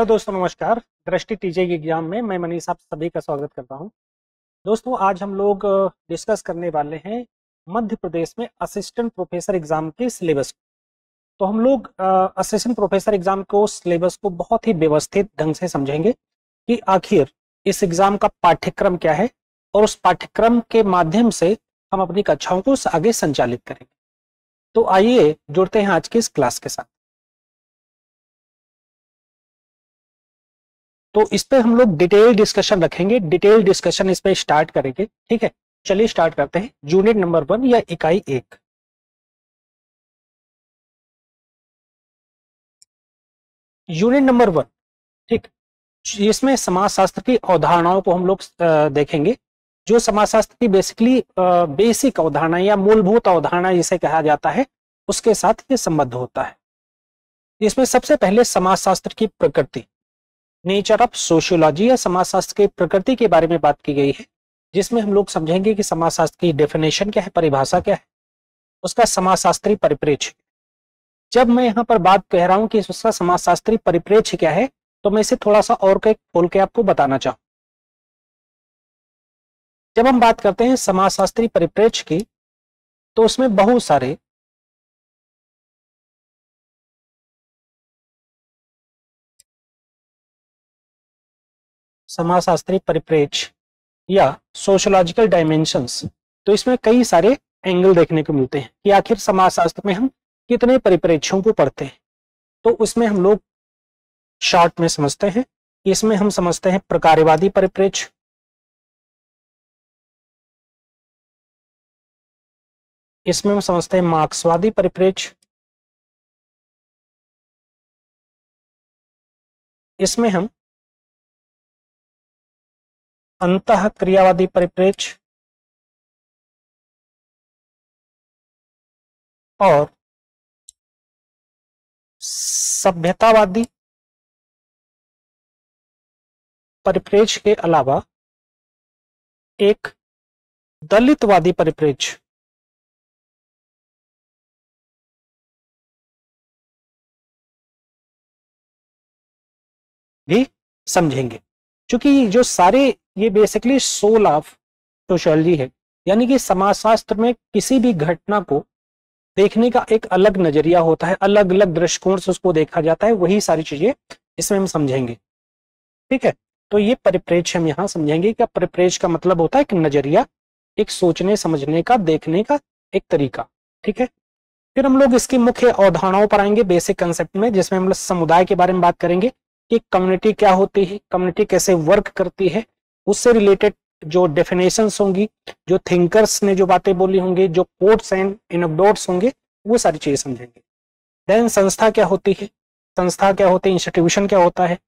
Hello दोस्तों, नमस्कार। दृष्टि टीचिंग एग्जाम में मैं मनीष आप सभी का स्वागत करता हूं। दोस्तों, आज हम लोग डिस्कस करने वाले हैं मध्य प्रदेश में असिस्टेंट प्रोफेसर एग्जाम के सिलेबस। तो हम लोग असिस्टेंट प्रोफेसर एग्जाम को सिलेबस को बहुत ही व्यवस्थित ढंग से समझेंगे कि आखिर इस एग्जाम का पाठ्यक्रम क्या है और उस पाठ्यक्रम के माध्यम से हम अपनी कक्षाओं को आगे संचालित करेंगे। तो आइए जुड़ते हैं आज की इस क्लास के साथ। तो इस पे हम लोग डिटेल डिस्कशन रखेंगे, डिटेल डिस्कशन इस पे स्टार्ट करेंगे, ठीक है। चलिए स्टार्ट करते हैं। यूनिट नंबर 1 या इकाई 1। यूनिट नंबर 1, ठीक, इसमें समाजशास्त्र की अवधारणाओं को हम लोग देखेंगे। जो समाजशास्त्र की बेसिकली बेसिक अवधारणा या मूलभूत अवधारणा जिसे कहा जाता है, उसके साथ ये संबद्ध होता है। इसमें सबसे पहले समाजशास्त्र की प्रकृति, नेचर ऑफ सोशियोलॉजी या समाजशास्त्र की प्रकृति के बारे में बात की गई है, जिसमें हम लोग समझेंगे कि समाजशास्त्र की डेफिनेशन क्या है, परिभाषा क्या है, उसका समाजशास्त्री परिप्रेक्ष्य। जब मैं यहाँ पर बात कह रहा हूँ कि उसका समाजशास्त्री परिप्रेक्ष्य क्या है, तो मैं इसे थोड़ा सा और खोल के आपको बताना चाहूँ। जब हम बात करते हैं समाजशास्त्री परिप्रेक्ष्य की, तो उसमें बहुत सारे समाजशास्त्री परिप्रेक्ष्य या सोशियोलॉजिकल डायमेंशंस, तो इसमें कई सारे एंगल देखने को मिलते हैं कि आखिर समाजशास्त्र में हम कितने परिप्रेक्ष्यों को पढ़ते हैं। तो उसमें हम लोग शॉर्ट में समझते हैं। इसमें हम समझते हैं प्रकारवादी परिप्रेक्ष्य, इसमें हम समझते हैं मार्क्सवादी परिप्रेक्ष्य, इसमें हम अंतः क्रियावादी परिप्रेक्ष्य और सभ्यतावादी परिप्रेक्ष्य के अलावा एक दलितवादी परिप्रेक्ष्य भी समझेंगे। क्योंकि जो सारे ये बेसिकली सोल ऑफ सोशियोलॉजी है, यानी कि समाजशास्त्र में किसी भी घटना को देखने का एक अलग नजरिया होता है, अलग अलग दृष्टिकोण से उसको देखा जाता है। वही सारी चीजें इसमें हम समझेंगे, ठीक है। तो ये परिप्रेक्ष्य हम यहाँ समझेंगे। क्या परिप्रेक्ष्य का मतलब होता है एक नजरिया, एक सोचने समझने का, देखने का एक तरीका, ठीक है। फिर हम लोग इसकी मुख्य अवधारणाओं पर आएंगे बेसिक कंसेप्ट में, जिसमें हम लोग समुदाय के बारे में बात करेंगे कि कम्युनिटी क्या होती है, कम्युनिटी कैसे वर्क करती है, उससे रिलेटेड जो डेफिनेशंस होंगी, जो थिंकर्स ने जो बातें बोली होंगी, जो कोट्स एंड एनेक्डोट्स होंगे, वो सारी चीजें समझेंगे। देन संस्था क्या होती है, संस्था क्या होती है, इंस्टीट्यूशन क्या होता है।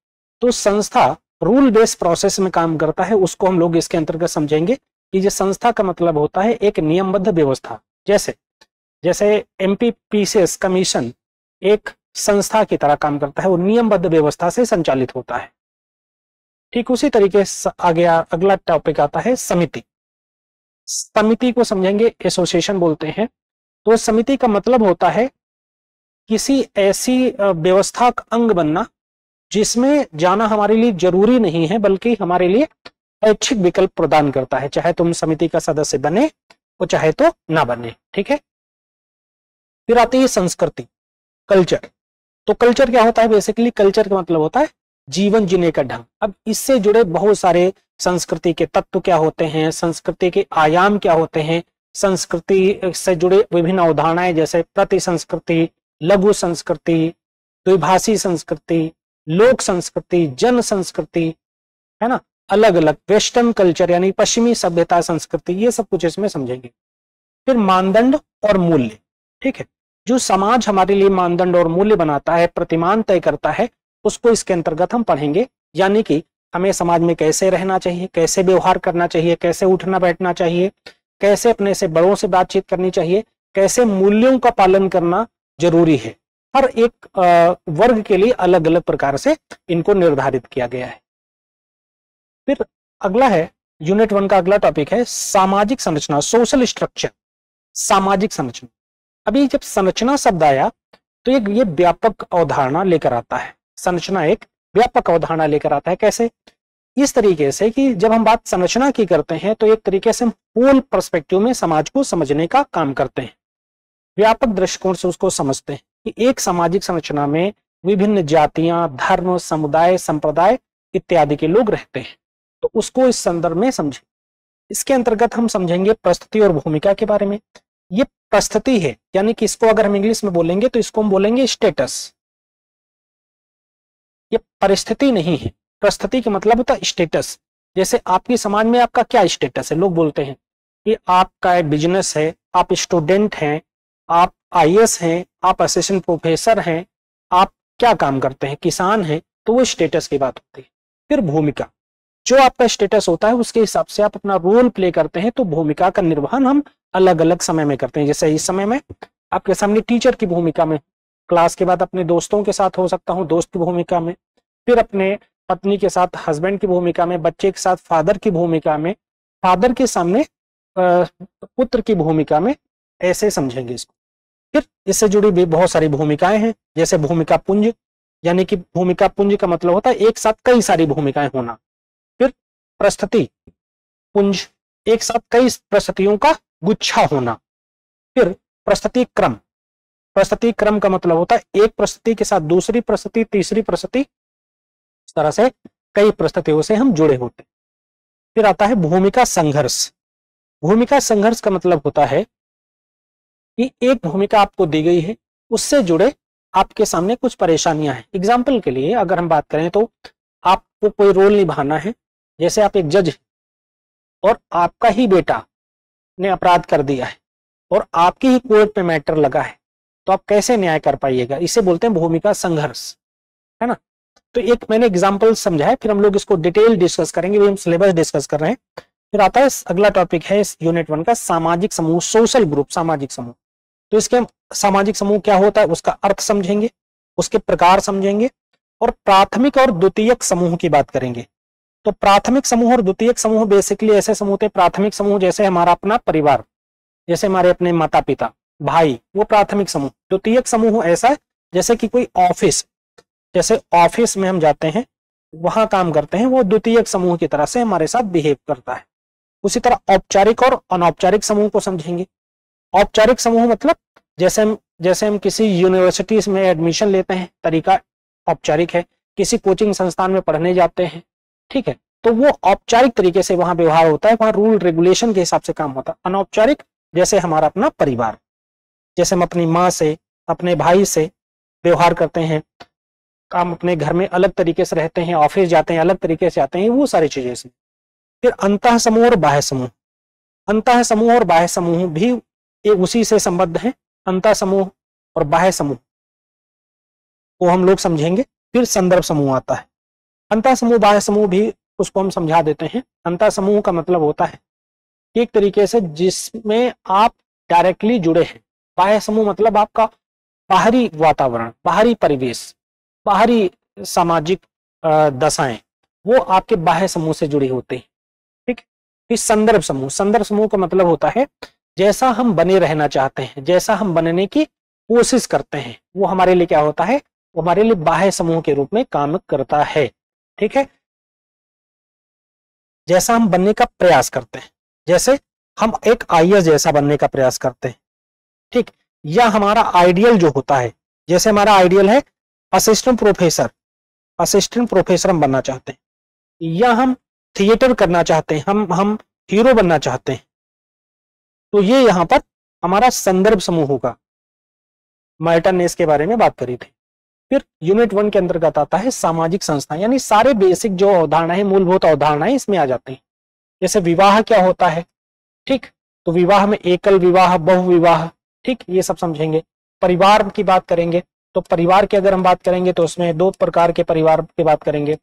तो संस्था रूल बेस्ड प्रोसेस में काम करता है, उसको हम लोग इसके अंतर्गत समझेंगे कि जो संस्था का मतलब होता है एक नियमबद्ध व्यवस्था। जैसे जैसे MPPSC कमीशन एक संस्था की तरह काम करता है, वो नियमबद्ध व्यवस्था से संचालित होता है, ठीक। उसी तरीके से आगे अगला टॉपिक आता है समिति। समिति को समझेंगे, एसोसिएशन बोलते हैं। तो समिति का मतलब होता है किसी ऐसी व्यवस्था का अंग बनना जिसमें जाना हमारे लिए जरूरी नहीं है, बल्कि हमारे लिए ऐच्छिक विकल्प प्रदान करता है, चाहे तुम समिति का सदस्य बने और चाहे तो ना बने, ठीक है। फिर आती है संस्कृति, कल्चर। तो कल्चर क्या होता है, बेसिकली कल्चर का मतलब होता है जीवन जीने का ढंग। अब इससे जुड़े बहुत सारे संस्कृति के तत्व क्या होते हैं, संस्कृति के आयाम क्या होते हैं, संस्कृति से जुड़े विभिन्न अवधारणाएं जैसे प्रति संस्कृति, लघु संस्कृति, द्विभाषी संस्कृति, लोक संस्कृति, जन संस्कृति, है ना, अलग अलग वेस्टर्न कल्चर यानी पश्चिमी सभ्यता संस्कृति, ये सब कुछ इसमें समझेंगे। फिर मानदंड और मूल्य, ठीक है, जो समाज हमारे लिए मानदंड और मूल्य बनाता है, प्रतिमान तय करता है, उसको इसके अंतर्गत हम पढ़ेंगे। यानी कि हमें समाज में कैसे रहना चाहिए, कैसे व्यवहार करना चाहिए, कैसे उठना बैठना चाहिए, कैसे अपने से बड़ों से बातचीत करनी चाहिए, कैसे मूल्यों का पालन करना जरूरी है। हर एक वर्ग के लिए अलग अलग प्रकार से इनको निर्धारित किया गया है। फिर अगला है यूनिट 1 का अगला टॉपिक है सामाजिक संरचना, सोशल स्ट्रक्चर, सामाजिक संरचना। अभी जब संरचना शब्द आया तो ये व्यापक अवधारणा लेकर आता है। संरचना एक व्यापक अवधारणा लेकर आता है। कैसे? इस तरीके से कि जब हम बात संरचना की करते हैं तो एक तरीके से हम होल पर्सपेक्टिव में समाज को समझने का काम करते हैं, व्यापक दृष्टिकोण से उसको समझते हैं कि एक सामाजिक संरचना में विभिन्न जातियां, धर्म, समुदाय, संप्रदाय इत्यादि के लोग रहते हैं। तो उसको इस संदर्भ में समझें। इसके अंतर्गत हम समझेंगे प्रस्थिति और भूमिका के बारे में। ये प्रस्थिति है, यानी कि इसको अगर हम इंग्लिश में बोलेंगे तो इसको हम बोलेंगे स्टेटस। ये परिस्थिति नहीं है, प्रस्थिति के मतलब होता है स्टेटस। जैसे आपकी समाज में आपका क्या स्टेटस है? लोग बोलते हैं कि आपका बिजनेस है, आप स्टूडेंट हैं, आप आईएएस हैं, आप असिस्टेंट प्रोफेसर हैं, आप क्या काम करते हैं, किसान हैं। तो वो स्टेटस की बात होती है। फिर भूमिका, जो आपका स्टेटस होता है उसके हिसाब से आप अपना रोल प्ले करते हैं। तो भूमिका का निर्वहन हम अलग अलग समय में करते हैं। जैसे इस समय में आपके सामने टीचर की भूमिका में, क्लास के बाद अपने दोस्तों के साथ हो सकता हूँ, दोस्त की भूमिका में, फिर अपने पत्नी के साथ हस्बैंड की भूमिका में, बच्चे के साथ फादर की भूमिका में, फादर के सामने पुत्र की भूमिका में, ऐसे समझेंगे इसको। फिर इससे जुड़ी भी बहुत सारी भूमिकाएं हैं, जैसे भूमिका पुंज, यानी कि भूमिका पुंज का मतलब होता है एक साथ कई सारी भूमिकाएं होना। फिर प्रस्थिति पुंज, एक साथ कई प्रस्थितियों का गुच्छा होना। फिर प्रस्थिति क्रम, प्रस्थिति क्रम का मतलब होता है एक प्रस्थिति के साथ दूसरी प्रस्थिति, तीसरी प्रस्थिति, इस तरह से कई प्रस्थितियों से हम जुड़े होते हैं। फिर आता है भूमिका संघर्ष। भूमिका संघर्ष का मतलब होता है कि एक भूमिका आपको दी गई है, उससे जुड़े आपके सामने कुछ परेशानियां हैं। एग्जाम्पल के लिए अगर हम बात करें तो आपको कोई रोल निभाना है, जैसे आप एक जज हैं और आपका ही बेटा ने अपराध कर दिया है और आपकी ही कोर्ट पे मैटर लगा है, तो आप कैसे न्याय कर पाइएगा? इसे बोलते हैं भूमिका संघर्ष, है ना। तो एक मैंने एग्जाम्पल समझाया, फिर हम लोग इसको डिटेल डिस्कस करेंगे, वही हम सिलेबस डिस्कस कर रहे हैं। फिर आता है अगला टॉपिक है इस यूनिट 1 का सामाजिक समूह, सोशल ग्रुप, सामाजिक समूह। तो इसके सामाजिक समूह क्या होता है उसका अर्थ समझेंगे, उसके प्रकार समझेंगे, और प्राथमिक और द्वितीयक समूह की बात करेंगे। तो प्राथमिक समूह और द्वितीयक समूह बेसिकली ऐसे समूह थे। प्राथमिक समूह जैसे हमारा अपना परिवार, जैसे हमारे अपने माता पिता, भाई, वो प्राथमिक समूह। द्वितीयक समूह ऐसा है जैसे कि कोई ऑफिस, जैसे ऑफिस में हम जाते हैं, वहां काम करते हैं, वो द्वितीयक समूह की तरह से हमारे साथ बिहेव करता है। उसी तरह औपचारिक और अनौपचारिक समूह को समझेंगे। औपचारिक समूह मतलब जैसे हम किसी यूनिवर्सिटी में एडमिशन लेते हैं, तरीका औपचारिक है। किसी कोचिंग संस्थान में पढ़ने जाते हैं, ठीक है, तो वो औपचारिक तरीके से वहां व्यवहार होता है, वहां रूल रेगुलेशन के हिसाब से काम होता है। अनौपचारिक जैसे हमारा अपना परिवार, जैसे हम अपनी माँ से, अपने भाई से व्यवहार करते हैं, काम अपने घर में अलग तरीके से रहते हैं, ऑफिस जाते हैं अलग तरीके से जाते हैं, वो सारी चीजें। फिर अंतः समूह और बाह्य समूह। अंतः समूह और बाह्य समूह भी ये उसी से संबद्ध है। अंतः समूह और बाह्य समूह को हम लोग समझेंगे। फिर संदर्भ समूह आता है। अंतः समूह बाह्य समूह भी उसको हम समझा देते हैं। अंतः समूह का मतलब होता है एक तरीके से जिसमें आप डायरेक्टली जुड़े हैं। बाह्य समूह मतलब आपका बाहरी वातावरण, बाहरी परिवेश, बाहरी सामाजिक दशाएं, वो आपके बाह्य समूह से जुड़ी होती है, ठीक। फिर संदर्भ समूह। संदर्भ समूह का मतलब होता है जैसा हम बने रहना चाहते हैं, जैसा हम बनने की कोशिश करते हैं, वो हमारे लिए क्या होता है? वो हमारे लिए बाह्य समूह के रूप में काम करता है, ठीक है। जैसा हम बनने का प्रयास करते हैं, जैसे हम एक आईएएस जैसा बनने का प्रयास करते हैं, ठीक, या हमारा आइडियल जो होता है, जैसे हमारा आइडियल है असिस्टेंट प्रोफेसर, असिस्टेंट प्रोफेसर हम बनना चाहते हैं, या हम थिएटर करना चाहते हैं, हम हीरो बनना चाहते हैं, तो ये यहाँ पर हमारा संदर्भ समूह होगा। मार्टन ने इसके बारे में बात करी थी। फिर यूनिट 1 के अंतर्गत आता है सामाजिक संस्था, यानी सारे बेसिक जो अवधारणा है, मूलभूत अवधारणाएं इसमें आ जाती हैं। जैसे विवाह क्या होता है, ठीक, तो विवाह में एकल विवाह, बहु विवाह, ठीक, ये सब समझेंगे। परिवार की बात करेंगे तो परिवार की अगर हम बात करेंगे तो उसमें 2 प्रकार के परिवार की बात करेंगे।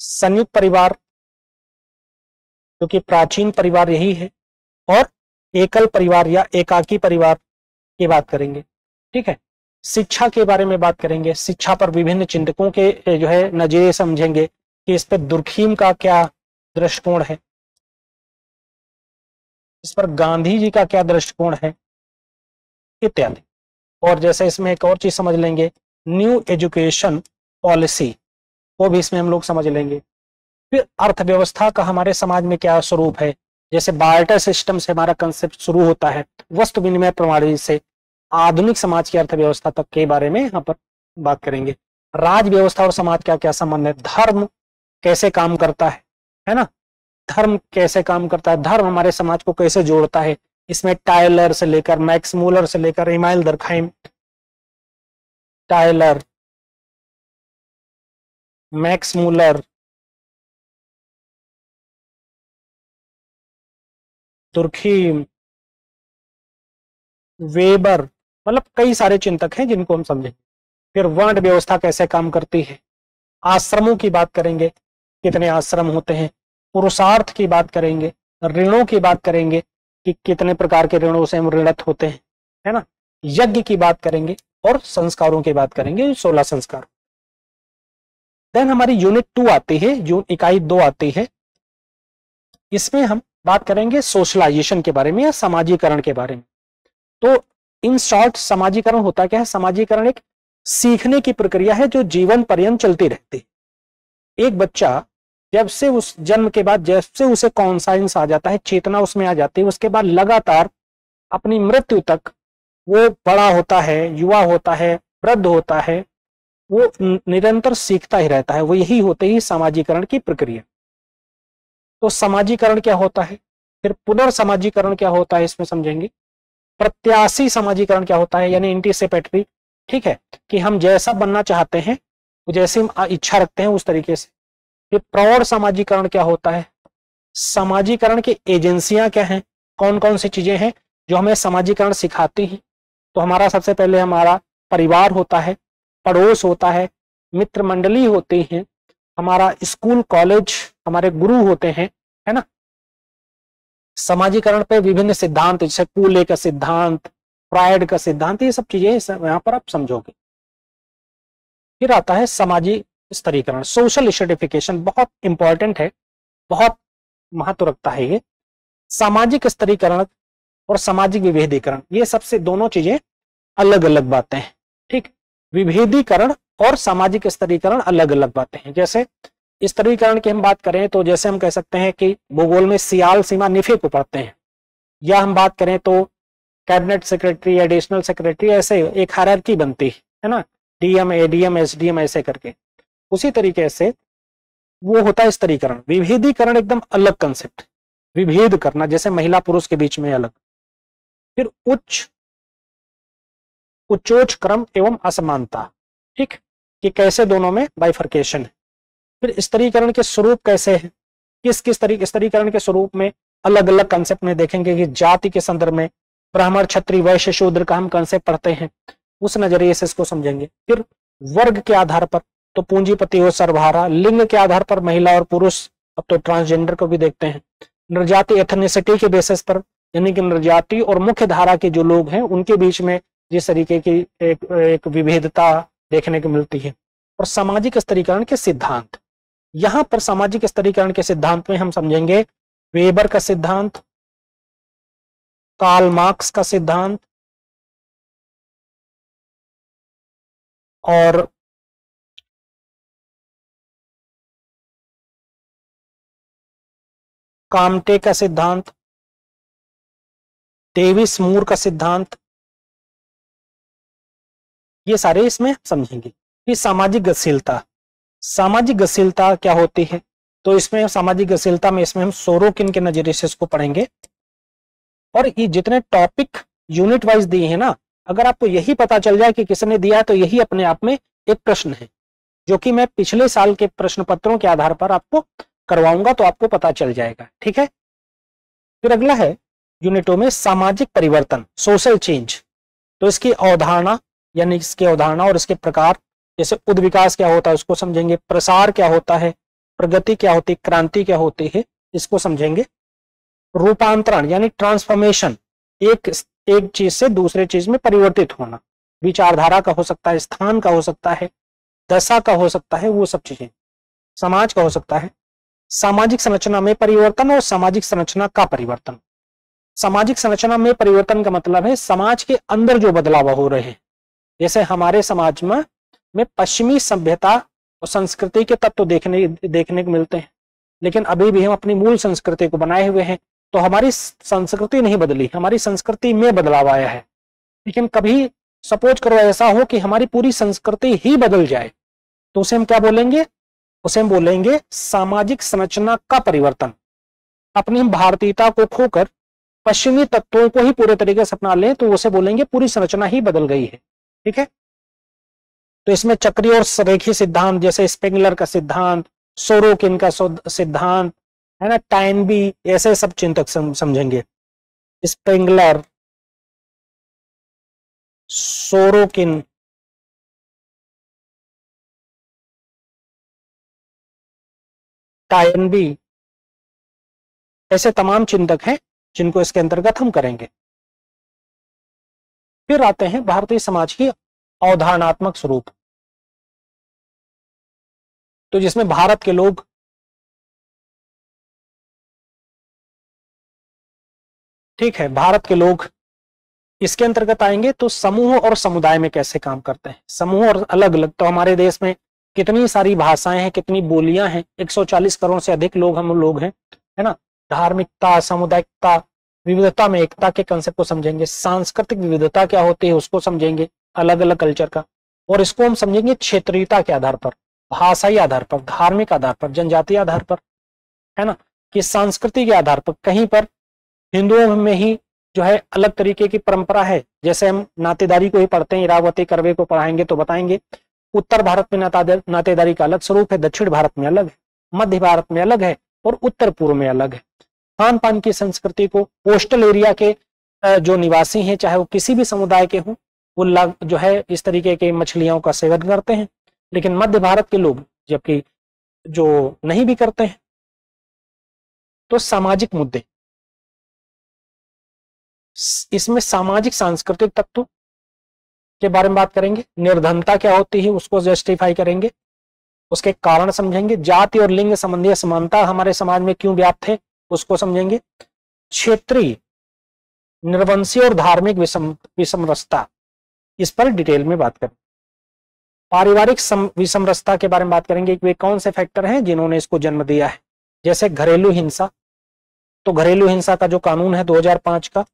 संयुक्त परिवार, क्योंकि प्राचीन परिवार यही है, और एकल परिवार या एकाकी परिवार की बात करेंगे, ठीक है। शिक्षा के बारे में बात करेंगे, शिक्षा पर विभिन्न चिंतकों के जो है नजरिए समझेंगे कि इस पर दुर्खीम का क्या दृष्टिकोण है, इस पर गांधी जी का क्या दृष्टिकोण है, इत्यादि। और जैसे इसमें एक और चीज समझ लेंगे, न्यू एजुकेशन पॉलिसी, वो भी इसमें हम लोग समझ लेंगे। फिर अर्थव्यवस्था का हमारे समाज में क्या स्वरूप है, जैसे बार्टर सिस्टम से हमारा कंसेप्ट शुरू होता है वस्तु विनिमय प्रणाली से आधुनिक समाज की अर्थव्यवस्था तक के बारे में यहाँ पर बात करेंगे। राज्य व्यवस्था और समाज का क्या संबंध है, धर्म कैसे काम करता है ना, धर्म कैसे काम करता है, धर्म हमारे समाज को कैसे जोड़ता है, इसमें टायलर से लेकर मैक्स मूलर से लेकर Emile Durkheim, Tylor, Max Muller, Durkheim, Weber, मतलब कई सारे चिंतक हैं जिनको हम समझेंगे। फिर वर्ण व्यवस्था कैसे काम करती है, आश्रमों की बात करेंगे, कितने आश्रम होते हैं, पुरुषार्थ की बात करेंगे, ऋणों की बात करेंगे कि कितने प्रकार के ऋणों से हम ऋणत होते हैं, है ना, यज्ञ की बात करेंगे और संस्कारों की बात करेंगे, 16 संस्कार। देन हमारी यूनिट 2 आती है, इकाई 2 आती है, इसमें हम बात करेंगे सोशलाइजेशन के बारे में या सामाजिकरण के बारे में। तो इन शॉर्ट सामाजिकरण होता क्या है, सामाजिकरण एक सीखने की प्रक्रिया है जो जीवन पर्यंत चलती रहती है। एक बच्चा जब से उस जन्म के बाद जब से उसे कॉन्साइंस आ जाता है, चेतना उसमें आ जाती है, उसके बाद लगातार अपनी मृत्यु तक वो बड़ा होता है, युवा होता है, वृद्ध होता है, वो निरंतर सीखता ही रहता है। वो यही होते ही सामाजिकरण की प्रक्रिया। तो सामाजिकरण क्या होता है, फिर पुनर्सामाजिकरण क्या होता है इसमें समझेंगे। प्रत्याशी सामाजिकरण क्या होता है, यानी एंटीसिपेटरी, ठीक है, कि हम जैसा बनना चाहते हैं जैसी हम इच्छा रखते हैं उस तरीके से। फिर प्रौढ़ सामाजिकरण क्या होता है, सामाजिकरण की एजेंसियां क्या हैं, कौन कौन सी चीजें हैं जो हमें सामाजिकरण सिखाती हैं। तो हमारा सबसे पहले हमारा परिवार होता है, पड़ोस होता है, मित्र मंडली होती है, हमारा स्कूल कॉलेज, हमारे गुरु होते हैं, है ना। सामाजिकरण पे विभिन्न सिद्धांत जैसे कूले का सिद्धांत, फ्रायड का सिद्धांत, ये सब चीजें यहाँ पर आप समझोगे। फिर आता है सामाजिक स्तरीकरण, सोशल स्ट्रेटिफिकेशन, बहुत इंपॉर्टेंट है, बहुत महत्व रखता है ये। सामाजिक स्तरीकरण और सामाजिक विभेदीकरण, ये सबसे दोनों चीजें अलग अलग बातें हैं, ठीक। विभेदीकरण और सामाजिक स्तरीकरण अलग अलग बातें हैं। जैसे स्तरीकरण की हम बात करें तो जैसे हम कह सकते हैं कि भूगोल में सियाल, सीमा, निफे को पढ़ते हैं, या हम बात करें तो कैबिनेट सेक्रेटरी, एडिशनल सेक्रेटरी, ऐसे एक हायरार्की बनती है ना, डीएम, एडीएम, एसडीएम, ऐसे करके। उसी तरीके से वो होता है स्तरीकरण। विभेदीकरण एकदम अलग कंसेप्ट, विभेद करना, जैसे महिला पुरुष के बीच में अलग। फिर उच्चोच क्रम एवं असमानता, ठीक, कि कैसे दोनों में बाइफर्केशन है। फिर स्तरीकरण के स्वरूप कैसे है, किस किस तरीके स्तरीकरण के स्वरूप में अलग अलग कंसेप्ट में देखेंगे कि जाति के संदर्भ में ब्राह्मण, क्षत्रिय, वैश्य, शूद्र का हम कंसेप्ट पढ़ते हैं, उस नजरिए से इसको समझेंगे। फिर वर्ग के आधार पर तो पूंजीपति और सर्वहारा, लिंग के आधार पर महिला और पुरुष, अब तो ट्रांसजेंडर को भी देखते हैं, निर्जाति एथनिसिटी के बेसिस पर, यानी कि निर्जाति और मुख्य धारा के जो लोग हैं उनके बीच में जिस तरीके की एक विभेदता देखने को मिलती है। और सामाजिक स्तरीकरण के सिद्धांत, यहाँ पर सामाजिक स्तरीकरण के सिद्धांत में हम समझेंगे वेबर का सिद्धांत, कार्ल मार्क्स का सिद्धांत और काम्टे का सिद्धांत, डेविस मूर का सिद्धांत, ये सारे इसमें समझेंगे। ये सामाजिक गतिशीलता, सामाजिक गतिशीलता क्या होती है, तो इसमें सामाजिक गतिशीलता में इसमें हम सोरोकिन के नजरिए से इसको पढ़ेंगे। और ये जितने टॉपिक यूनिट वाइज दिए हैं ना, अगर आपको यही पता चल जाए कि किसने दिया, तो यही अपने आप में एक प्रश्न है जो कि मैं पिछले साल के प्रश्न पत्रों के आधार पर आपको करवाऊंगा, तो आपको पता चल जाएगा, ठीक है। फिर अगला है यूनिटों में सामाजिक परिवर्तन, सोशल चेंज। तो इसकी अवधारणा, यानी इसकी अवधारणा और इसके प्रकार, जैसे उद्विकास क्या होता है उसको समझेंगे, प्रसार क्या होता है, प्रगति क्या होती है, क्रांति क्या होती है, इसको समझेंगे। रूपांतरण यानी ट्रांसफॉर्मेशन, एक चीज से दूसरे चीज में परिवर्तित होना, विचारधारा का हो सकता है, स्थान का हो सकता है, दशा का हो सकता है, वो सब चीजें, समाज का हो सकता है। सामाजिक संरचना में परिवर्तन और सामाजिक संरचना का परिवर्तन। सामाजिक संरचना में परिवर्तन का मतलब है समाज के अंदर जो बदलाव हो रहे हैं। जैसे हमारे समाज में पश्चिमी सभ्यता और संस्कृति के तत्व तो देखने को मिलते हैं, लेकिन अभी भी हम अपनी मूल संस्कृति को बनाए हुए हैं। तो हमारी संस्कृति नहीं बदली, हमारी संस्कृति में बदलाव आया है। लेकिन कभी सपोज करो ऐसा हो कि हमारी पूरी संस्कृति ही बदल जाए, तो उसे हम क्या बोलेंगे? उसे हम बोलेंगे सामाजिक संरचना का परिवर्तन। अपनी हम भारतीयता को खोकर पश्चिमी तत्वों को ही पूरे तरीके से अपना लें तो उसे बोलेंगे पूरी संरचना ही बदल गई है। ठीक है, तो इसमें चक्रीय और रेखीय सिद्धांत जैसे स्पेंगलर का सिद्धांत, सोरोकिन का सिद्धांत है ना, टाइनबी, ऐसे सब चिंतक समझेंगे। स्पेंगलर, सोरोकिन, टाइनबी, ऐसे तमाम चिंतक हैं जिनको इसके अंतर्गत हम करेंगे। फिर आते हैं भारतीय समाज की अवधारणात्मक स्वरूप, तो जिसमें भारत के लोग इसके अंतर्गत आएंगे। तो समूह और समुदाय में कैसे काम करते हैं, समूह और अलग अलग। तो हमारे देश में कितनी सारी भाषाएं हैं, कितनी बोलियां हैं, 140 करोड़ से अधिक लोग हम लोग हैं, है ना। धार्मिकता, सामुदायिकता, विविधता में एकता के कंसेप्ट को समझेंगे। सांस्कृतिक विविधता क्या होती है उसको समझेंगे, अलग अलग कल्चर का, और इसको हम समझेंगे क्षेत्रीयता के आधार पर, भाषाई आधार पर, धार्मिक आधार पर, जनजातीय आधार पर, है ना, कि संस्कृति के आधार पर। कहीं पर हिंदुओं में ही जो है अलग तरीके की परंपरा है, जैसे हम नातेदारी को ही पढ़ते हैं, इरावती करवे को पढ़ाएंगे तो बताएंगे उत्तर भारत में नातेदारी का अलग स्वरूप है, दक्षिण भारत में अलग है, मध्य भारत में अलग है और उत्तर पूर्व में अलग है। खान पान की संस्कृति को, कोस्टल एरिया के जो निवासी हैं चाहे वो किसी भी समुदाय के हों, वो जो है इस तरीके के मछलियों का सेवन करते हैं, लेकिन मध्य भारत के लोग जबकि जो नहीं भी करते हैं। तो सामाजिक मुद्दे, इसमें सामाजिक सांस्कृतिक तत्वों के बारे में बात करेंगे। निर्धनता क्या होती है उसको जस्टिफाई करेंगे, उसके कारण समझेंगे। जाति और लिंग संबंधी असमानता हमारे समाज में क्यों व्याप्त है उसको समझेंगे। क्षेत्रीय, निर्वंशीय और धार्मिक विषमरसता, इस पर डिटेल में बात करें। पारिवारिक विषमरसता के बारे में बात करेंगे कि वे कौन से फैक्टर हैं जिन्होंने इसको जन्म दिया है, जैसे घरेलू हिंसा। तो घरेलू हिंसा का जो कानून है 2005 का,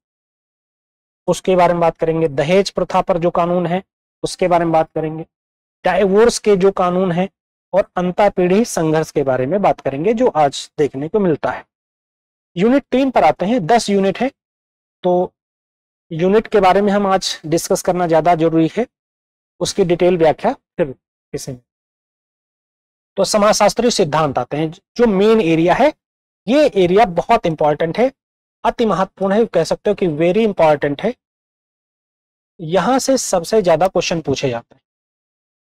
उसके बारे में बात करेंगे। दहेज प्रथा पर जो कानून है उसके बारे में बात करेंगे। डाइवोर्स के जो कानून है और अंतर पीढ़ी संघर्ष के बारे में बात करेंगे, जो आज देखने को मिलता है। यूनिट 3 पर आते हैं, 10 यूनिट है, तो यूनिट के बारे में हम आज डिस्कस करना ज्यादा जरूरी है, उसकी डिटेल व्याख्या फिर किसी में। तो समाजशास्त्रीय सिद्धांत आते हैं, जो मेन एरिया है, ये एरिया बहुत इंपॉर्टेंट है, अति महत्वपूर्ण है, कह सकते हो कि वेरी इंपॉर्टेंट है। यहां से सबसे ज्यादा क्वेश्चन पूछे जाते हैं,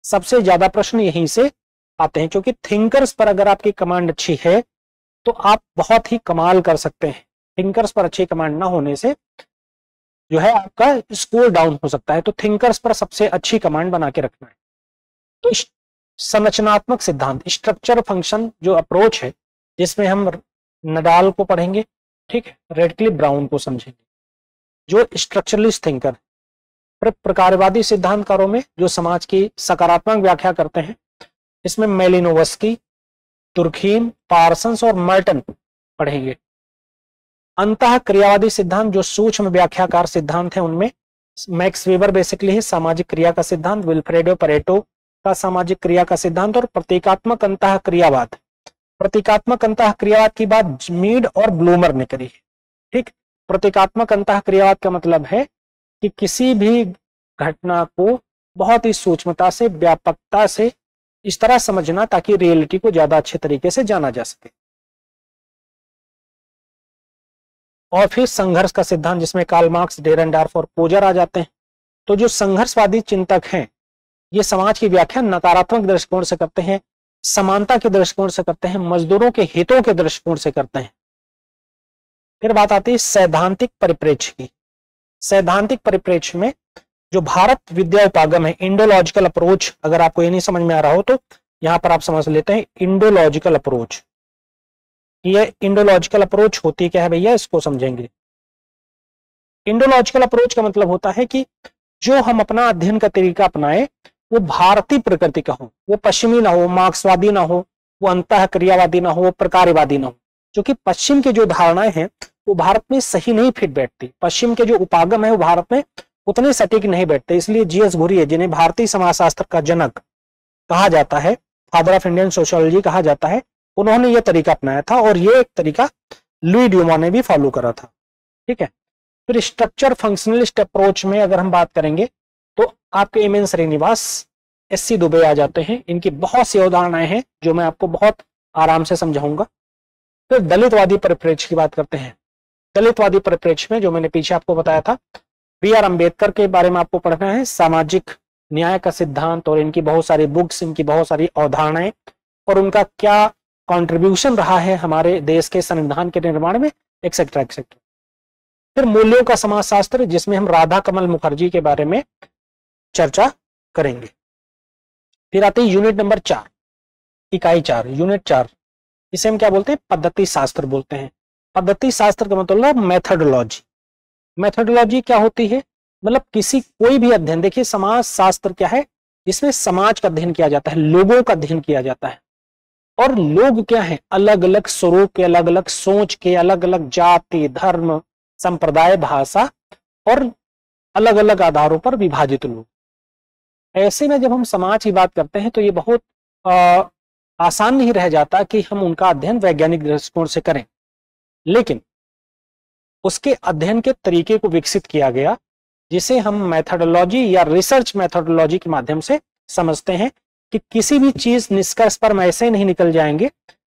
सबसे ज्यादा प्रश्न यहीं से आते हैं, क्योंकि थिंकर्स पर अगर आपकी कमांड अच्छी है तो आप बहुत ही कमाल कर सकते हैं। थिंकर्स पर अच्छी कमांड ना होने से जो है आपका स्कोर डाउन हो सकता है, तो थिंकर्स पर सबसे अच्छी कमांड बना के रखना है। तो संरचनात्मक सिद्धांत, स्ट्रक्चर फंक्शन जो अप्रोच है, जिसमें हम नडाल को पढ़ेंगे, ठीक है, रेडक्लिफ ब्राउन को समझेंगे जो स्ट्रक्चरलिस्ट थिंकर, प्रकारवादी सिद्धांतकारों में जो समाज की सकारात्मक व्याख्या करते हैं। इसमें मेलिनोवस्की, तुर्खीम, पार्संस और मर्टन पढ़ेंगे। अंतः क्रियावादी सिद्धांत जो सूक्ष्म व्याख्याकार सिद्धांत है, उनमें मैक्स वेबर बेसिकली है सामाजिक क्रिया का सिद्धांत, विल्फ्रेडो परेटो का सामाजिक क्रिया का सिद्धांत, और प्रतीकात्मक अंतः क्रियावाद। प्रतीकात्मक अंतः क्रियावाद की बात मीड और ब्लूमर ने करी है, ठीक। प्रतीकात्मक अंतः क्रियावाद का मतलब है कि किसी भी घटना को बहुत ही सूक्ष्मता से, व्यापकता से इस तरह समझना ताकि रियलिटी को ज्यादा अच्छे तरीके से जाना जा सके। और फिर संघर्ष का सिद्धांत, जिसमें कार्ल मार्क्स, डेरेनडॉर्फ और पोजर आ जाते हैं। तो जो संघर्षवादी चिंतक हैं, ये समाज की व्याख्या नकारात्मक दृष्टिकोण से करते हैं, समानता के दृष्टिकोण से करते हैं, मजदूरों के हितों के दृष्टिकोण से करते हैं। फिर बात आती है सैद्धांतिक परिप्रेक्ष्य की। सैद्धांतिक परिप्रेक्ष्य में जो भारत विद्या उपागम है, इंडोलॉजिकल अप्रोच, अगर आपको ये नहीं समझ में आ रहा हो तो यहाँ पर आप समझ लेते हैं इंडोलॉजिकल अप्रोच। ये इंडोलॉजिकल अप्रोच होती क्या है भैया, इसको समझेंगे। इंडोलॉजिकल अप्रोच का मतलब होता है कि जो हम अपना अध्ययन का तरीका अपनाएं वो भारतीय प्रकृति का हो, वो पश्चिमी ना हो, मार्क्सवादी ना हो, वो अंतः क्रियावादी ना हो, वो प्रकारवादी ना हो। क्योंकि पश्चिम की जो धारणाएं हैं वो भारत में सही नहीं फिट बैठती, पश्चिम के जो उपागम है वो भारत में उतने सटीक नहीं बैठते। इसलिए जीएस घुरिये, जिन्हें भारतीय समाजशास्त्र का जनक कहा जाता है, फादर ऑफ इंडियन सोशियोलॉजी कहा जाता है, उन्होंने ये तरीका अपनाया था और ये एक तरीका लुई ड्यूमा ने भी फॉलो करा था। ठीक है, फिर स्ट्रक्चर फंक्शनलिस्ट अप्रोच में अगर हम बात करेंगे तो आपके M N Srinivas, S C Dube आ जाते हैं। इनकी बहुत सी अवधारणाएं हैं जो मैं आपको बहुत आराम से समझाऊंगा। फिर दलितवादी परिप्रेक्ष्य की बात करते हैं। दलितवादी परिप्रेक्ष्य में जो मैंने पीछे आपको बताया था, बी आर अम्बेडकर के बारे में आपको पढ़ना है, सामाजिक न्याय का सिद्धांत और इनकी बहुत सारी बुक्स, इनकी बहुत सारी अवधारणाएं और उनका क्या कॉन्ट्रीब्यूशन रहा है हमारे देश के संविधान के निर्माण में, एक्सेट्रा एक्सेट्रा। फिर मूल्यों का समाजशास्त्र, जिसमें हम राधा कमल मुखर्जी के बारे में चर्चा करेंगे। फिर आते हैं यूनिट नंबर 4, इकाई 4, यूनिट 4। इसे हम क्या बोलते हैं? पद्धति शास्त्र बोलते हैं। पद्धति शास्त्र का मतलब मेथडोलॉजी। मेथडोलॉजी क्या होती है? मतलब किसी कोई भी अध्ययन, देखिए समाज शास्त्र क्या है, इसमें समाज का अध्ययन किया जाता है, लोगों का अध्ययन किया जाता है। और लोग क्या है? अलग अलग स्वरूप के, अलग अलग सोच के, अलग अलग जाति, धर्म, संप्रदाय, भाषा और अलग अलग आधारों पर विभाजित लोग। ऐसे में जब हम समाज की बात करते हैं तो ये बहुत आसान नहीं रह जाता कि हम उनका अध्ययन वैज्ञानिक दृष्टिकोण से करें, लेकिन उसके अध्ययन के तरीके को विकसित किया गया जिसे हम मेथडोलॉजी या रिसर्च मेथडोलॉजी के माध्यम से समझते हैं कि किसी भी चीज निष्कर्ष पर हम ऐसे नहीं निकल जाएंगे,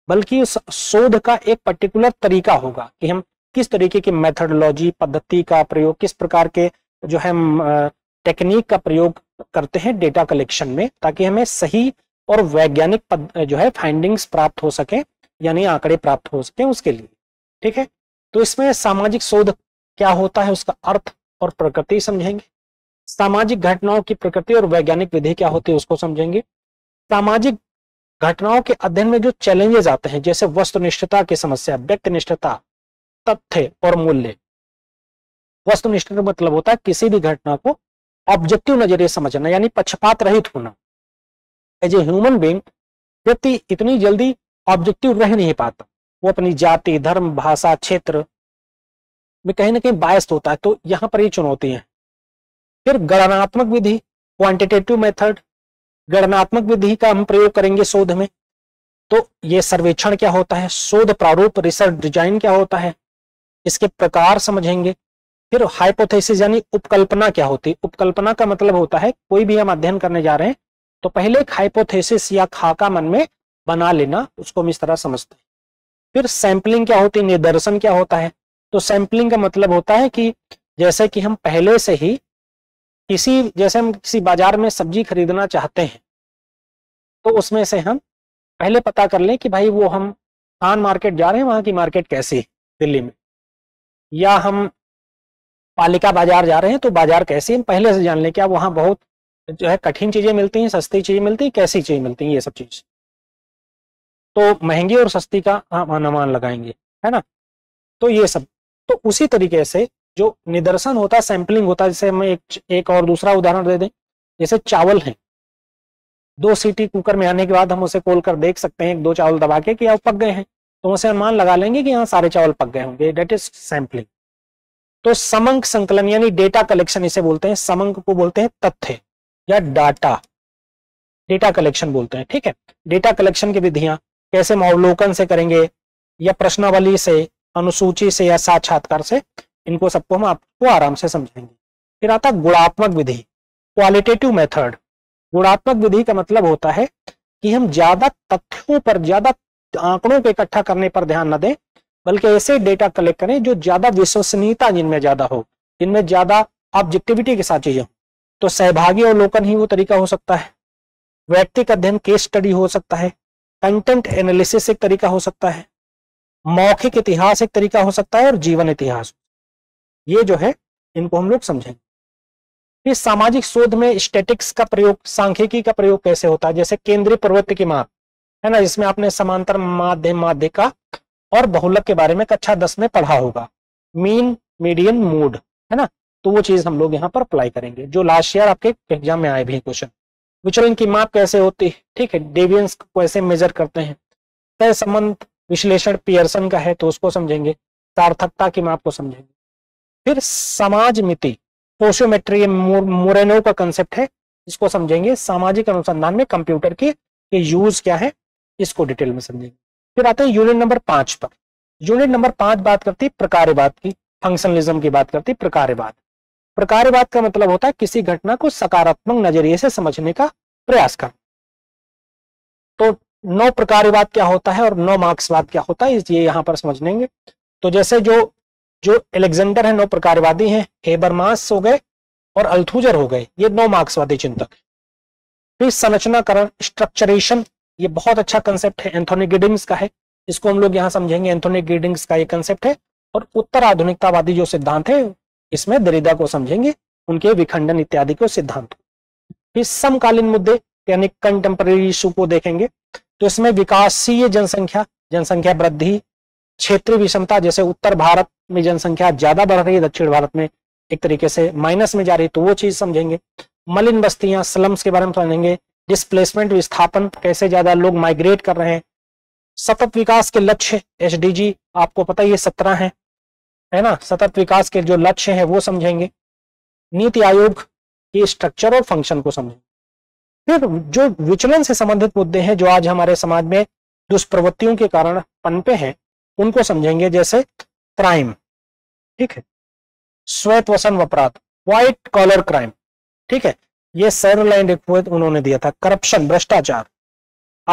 बल्कि उस शोध का एक पर्टिकुलर तरीका होगा कि हम किस तरीके की मेथडोलॉजी, पद्धति का प्रयोग, किस प्रकार के जो है टेक्निक का प्रयोग करते हैं डेटा कलेक्शन में, ताकि हमें सही और वैज्ञानिक जो है फाइंडिंग्स प्राप्त हो सके, यानी आंकड़े प्राप्त हो सके उसके लिए। ठीक है, तो इसमें सामाजिक शोध क्या होता है उसका अर्थ और प्रकृति समझेंगे, सामाजिक घटनाओं की प्रकृति और वैज्ञानिक विधि क्या होती है उसको समझेंगे, सामाजिक घटनाओं के अध्ययन में जो चैलेंजेस आते हैं जैसे वस्तुनिष्ठता की समस्या, व्यक्तिनिष्ठता, तथ्य और मूल्य। वस्तुनिष्ठता मतलब होता है किसी भी घटना को ऑब्जेक्टिव नजरिए समझना, यानी पक्षपात रहित होना। एज ए ह्यूमन बीइंग व्यक्ति इतनी जल्दी ऑब्जेक्टिव रह नहीं पाता, वो अपनी जाति, धर्म, भाषा, क्षेत्र में कहीं ना कहीं बायस होता है, तो यहाँ पर ये चुनौती है। फिर गणनात्मक विधि, क्वांटिटेटिव मेथड, गणनात्मक विधि का हम प्रयोग करेंगे शोध में। तो ये सर्वेक्षण क्या होता है, शोध प्रारूप, रिसर्च डिजाइन क्या होता है, इसके प्रकार समझेंगे। फिर हाइपोथेसिस यानी उपकल्पना क्या होती है। उपकल्पना का मतलब होता है कोई भी हम अध्ययन करने जा रहे हैं तो पहले एक हाइपोथेसिस या खाका मन में बना लेना, उसको हम इस तरह समझते हैं। फिर सैंपलिंग क्या होती है, निदर्शन क्या होता है। तो सैंपलिंग का मतलब होता है कि जैसे कि हम पहले से ही जैसे हम किसी बाजार में सब्जी खरीदना चाहते हैं तो उसमें से हम पहले पता कर लें कि भाई वो हम खान मार्केट जा रहे हैं, वहां की मार्केट कैसी है दिल्ली में, या हम पालिका बाजार जा रहे हैं तो बाजार कैसी है, हम पहले से जान लें क्या वहाँ बहुत जो है कठिन चीजें मिलती हैं, सस्ती चीजें मिलती हैं, कैसी चीजें मिलती हैं, ये सब चीज। तो महंगी और सस्ती का अनुमान लगाएंगे, है ना। तो ये सब, तो उसी तरीके से जो निदर्शन होता है, सैंपलिंग होता है। जैसे हम एक और दूसरा उदाहरण दे दें, जैसे चावल है, 2 सीटी कुकर में आने के बाद हम उसे खोल कर देख सकते हैं, 1-2 चावल दबा के कि पक गए हैं, तो उसे अनुमान लगा लेंगे कि यहाँ सारे चावल पक गए होंगे, डेट इज सैंपलिंग। तो समंक संकलन यानी डेटा कलेक्शन इसे बोलते हैं, समंक को बोलते हैं तथ्य या डाटा, डेटा कलेक्शन बोलते हैं। ठीक है, डेटा कलेक्शन की विधियां कैसे, अवलोकन से करेंगे या प्रश्नावली से, अनुसूची से या साक्षात्कार से, इनको सबको हम आपको आराम से समझेंगे। फिर आता गुणात्मक विधि, क्वालिटेटिव मेथड। गुणात्मक विधि का मतलब होता है कि हम ज्यादा तथ्यों पर, ज्यादा आंकड़ों पर इकट्ठा करने पर ध्यान न दें, बल्कि ऐसे डेटा कलेक्ट करें जो ज्यादा विश्वसनीयता जिनमें ज्यादा हो, जिनमें ज्यादा ऑब्जेक्टिविटी के साथ चीजें हो। तो सहभागी अवलोकन ही वो तरीका हो सकता है, व्यक्तिगत अध्ययन, केस स्टडी हो सकता है, कंटेंट एनालिसिस एक तरीका हो सकता है, मौखिक इतिहास एक तरीका हो सकता है और जीवन इतिहास। ये जो है इनको हम लोग समझेंगे। फिर सामाजिक शोध में स्टैटिक्स का प्रयोग, सांख्यिकी का प्रयोग कैसे होता है, जैसे केंद्रीय प्रवृत्ति की माप, है ना, जिसमें आपने समांतर माध्य, माध्यिका और बहुलक के बारे में कक्षा 10 में पढ़ा होगा, मीन, मीडियन, मोड, है ना। तो वो चीज हम लोग यहाँ पर अप्लाई करेंगे, जो लास्ट ईयर आपके एग्जाम में आए भी क्वेश्चन, विचलन की माप कैसे होती है, ठीक है, डेविएंस को कैसे मेजर करते हैं। सहसंबंध विश्लेषण पियर्सन का है तो उसको समझेंगे, सार्थकता की माप को समझेंगे। फिर समाज मिति सोशियोमेट्री मोरेनो का कंसेप्ट है, इसको समझेंगे। सामाजिक अनुसंधान में कंप्यूटर के यूज क्या है, इसको डिटेल में समझेंगे। फिर आते हैं यूनिट नंबर 5 पर। यूनिट नंबर 5 बात करती है प्रकार्यवाद की, फंक्शनलिज्म की बात करती है। प्रकार्यवाद, प्रकार्यवाद का मतलब होता है किसी घटना को सकारात्मक नजरिए से समझने का प्रयास करना। तो 9 प्रकार्यवाद क्या होता है और 9 मार्क्सवाद क्या होता है, ये यहाँ पर समझेंगे। तो जैसे जो एलेक्जेंडर है 9 प्रकार्यवादी हैं, हेबरमास हो गए और अल्थुजर हो गए, ये 9 मार्क्सवादी चिंतक है। फिर संरचनाकरण स्ट्रक्चरेशन, ये बहुत अच्छा कंसेप्ट है, एंथोनी गिडिंग्स का है, इसको हम लोग यहाँ समझेंगे। एंथोनी गिडिंग्स का ये कंसेप्ट है। और उत्तर आधुनिकतावादी जो सिद्धांत है, इसमें दरिदा को समझेंगे, उनके विखंडन इत्यादि के सिद्धांत। फिर समकालीन मुद्दे यानी कंटेम्पररी इशू को देखेंगे, तो इसमें विकासीय जनसंख्या, जनसंख्या वृद्धि, क्षेत्रीय विषमता, जैसे उत्तर भारत में जनसंख्या ज्यादा बढ़ रही है, दक्षिण भारत में एक तरीके से माइनस में जा रही, तो वो चीज समझेंगे। मलिन बस्तियां, स्लम्स के बारे में समझेंगे। डिस्प्लेसमेंट, विस्थापन, कैसे ज्यादा लोग माइग्रेट कर रहे हैं। सतत विकास के लक्ष्य SDG आपको पता ये 17 है ना, सतत विकास के जो लक्ष्य है वो समझेंगे। नीति आयोग के स्ट्रक्चर और फंक्शन को समझेंगे। फिर जो विचलन से संबंधित मुद्दे हैं, जो आज हमारे समाज में दुष्प्रवृत्तियों के कारण पनपे हैं, उनको समझेंगे, जैसे क्राइम, ठीक है, श्वेत वसन अपराध, व्हाइट कॉलर क्राइम, ठीक है, ये सैरलैंड एक उन्होंने दिया था। करप्शन, भ्रष्टाचार,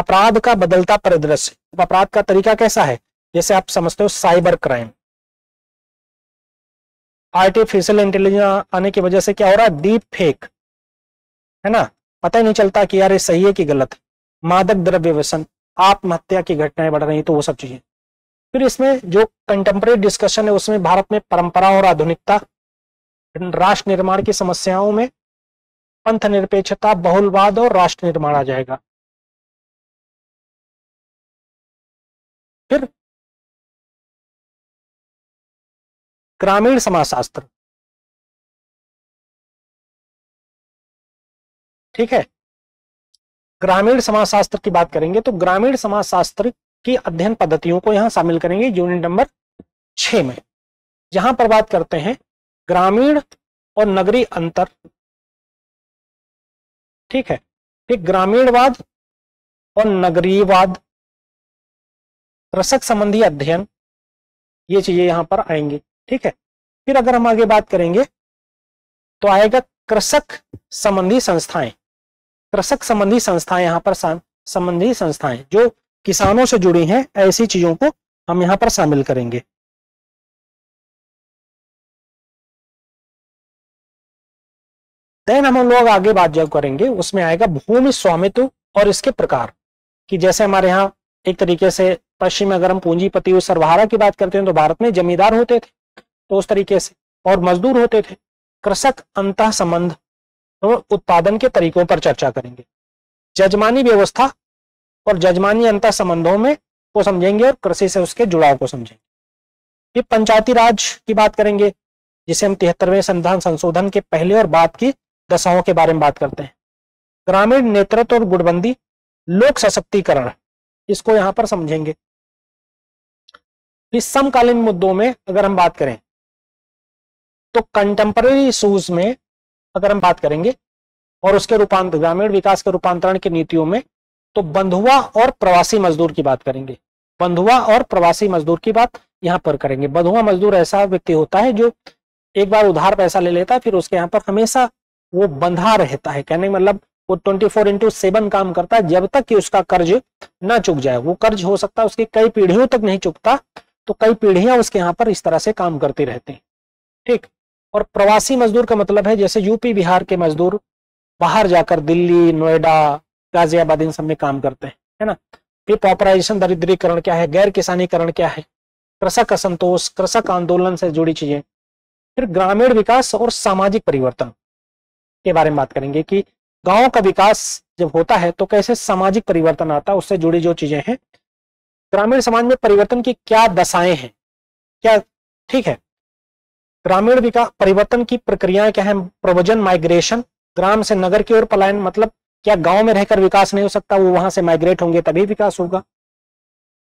अपराध का बदलता परिदृश्य, अपराध का तरीका कैसा है, जैसे आप समझते हो साइबर क्राइम। आर्टिफिशियल इंटेलिजेंस आने की वजह से क्या हो रहा है, डीप फेक, है ना, पता ही नहीं चलता कि यार ये सही है कि गलत है। मादक द्रव्य व्यसन, आत्महत्या की घटनाएं बढ़ रही, तो वो सब चीजें। फिर इसमें जो कंटेम्प्रेरी डिस्कशन है, उसमें भारत में परंपरा और आधुनिकता, राष्ट्र निर्माण की समस्याओं में पंथ निरपेक्षता, बहुलवाद और राष्ट्र निर्माण आ जाएगा। फिर ग्रामीण समाजशास्त्र, ठीक है, ग्रामीण समाजशास्त्र की बात करेंगे, तो ग्रामीण समाजशास्त्र की अध्ययन पद्धतियों को यहां शामिल करेंगे यूनिट नंबर 6 में। यहां पर बात करते हैं ग्रामीण और नगरीय अंतर, ठीक है, कि ग्रामीणवाद और नगरीयवाद, रसक संबंधी अध्ययन, ये चीजें यहां पर आएंगी, ठीक है। फिर अगर हम आगे बात करेंगे तो आएगा कृषक संबंधी संस्थाएं, कृषक संबंधी संस्थाएं, यहां पर संबंधी संस्थाएं जो किसानों से जुड़ी हैं, ऐसी चीजों को हम यहां पर शामिल करेंगे। देन हम लोग आगे बात जो करेंगे उसमें आएगा भूमि स्वामित्व और इसके प्रकार, कि जैसे हमारे यहाँ एक तरीके से पश्चिम में अगर हम पूंजीपति और सर्वहारा की बात करते हैं, तो भारत में जमींदार होते थे, तो उस तरीके से, और मजदूर होते थे। कृषक अंतः संबंध और उत्पादन के तरीकों पर चर्चा करेंगे। जजमानी व्यवस्था और जजमानी अंतः संबंधों में को समझेंगे और कृषि से उसके जुड़ाव को समझेंगे। ये पंचायती राज की बात करेंगे, जिसे हम 73वें संविधान संशोधन के पहले और बाद की दशाओं के बारे में बात करते हैं। ग्रामीण नेतृत्व और गुटबंदी, लोक सशक्तिकरण, इसको यहां पर समझेंगे। इस समकालीन मुद्दों में अगर हम बात करें तो कंटेम्पररी इश्यूज में अगर हम बात करेंगे और उसके रूपांतर, ग्रामीण विकास के रूपांतरण की नीतियों में, तो बंधुआ और प्रवासी मजदूर की बात करेंगे। बंधुआ और प्रवासी मजदूर की बात यहां पर करेंगे। बंधुआ मजदूर ऐसा व्यक्ति होता है जो एक बार उधार पैसा ले लेता है, फिर उसके यहाँ पर हमेशा वो बंधा रहता है, कहने का मतलब वो 24/7 काम करता है जब तक कि उसका कर्ज ना चुक जाए। वो कर्ज हो सकता है उसकी कई पीढ़ियों तक नहीं चुकता, तो कई पीढ़ियां उसके यहाँ पर इस तरह से काम करती रहती हैं, ठीक। और प्रवासी मजदूर का मतलब है जैसे यूपी बिहार के मजदूर बाहर जाकर दिल्ली, नोएडा, गाजियाबाद, इन सब में काम करते हैं, है ना। फिर पॉपराइजेशन, दरिद्रीकरण क्या है, गैर किसानीकरण क्या है, कृषक असंतोष, कृषक आंदोलन से जुड़ी चीजें। फिर ग्रामीण विकास और सामाजिक परिवर्तन के बारे में बात करेंगे कि गांव का विकास जब होता है तो कैसे सामाजिक परिवर्तन आता है, उससे जुड़ी जो चीजें हैं। ग्रामीण समाज में परिवर्तन की क्या दशाएं हैं, क्या, ठीक है। ग्रामीण विकास परिवर्तन की प्रक्रियाएं क्या है, प्रवजन, माइग्रेशन, ग्राम से नगर की ओर पलायन, मतलब क्या गांव में रहकर विकास नहीं हो सकता? वो वहां से माइग्रेट होंगे तभी विकास होगा।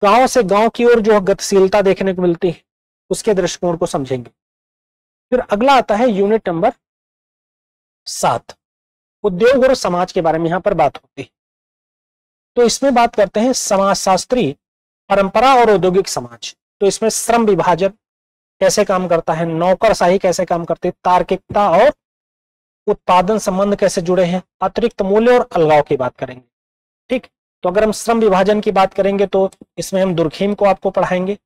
गांव से गांव की ओर जो गतिशीलता देखने को मिलती है उसके दृष्टिकोण को समझेंगे। फिर अगला आता है यूनिट नंबर 7, उद्योग और समाज के बारे में यहां पर बात होती है। तो इसमें बात करते हैं समाजशास्त्री परंपरा और औद्योगिक समाज। तो इसमें श्रम विभाजन कैसे काम करता है, नौकरशाही कैसे काम करती है, तार्किकता और उत्पादन संबंध कैसे जुड़े हैं, अतिरिक्त मूल्य और अलगाव की बात करेंगे। ठीक, तो अगर हम श्रम विभाजन की बात करेंगे तो इसमें हम दुर्खीम को आपको पढ़ाएंगे।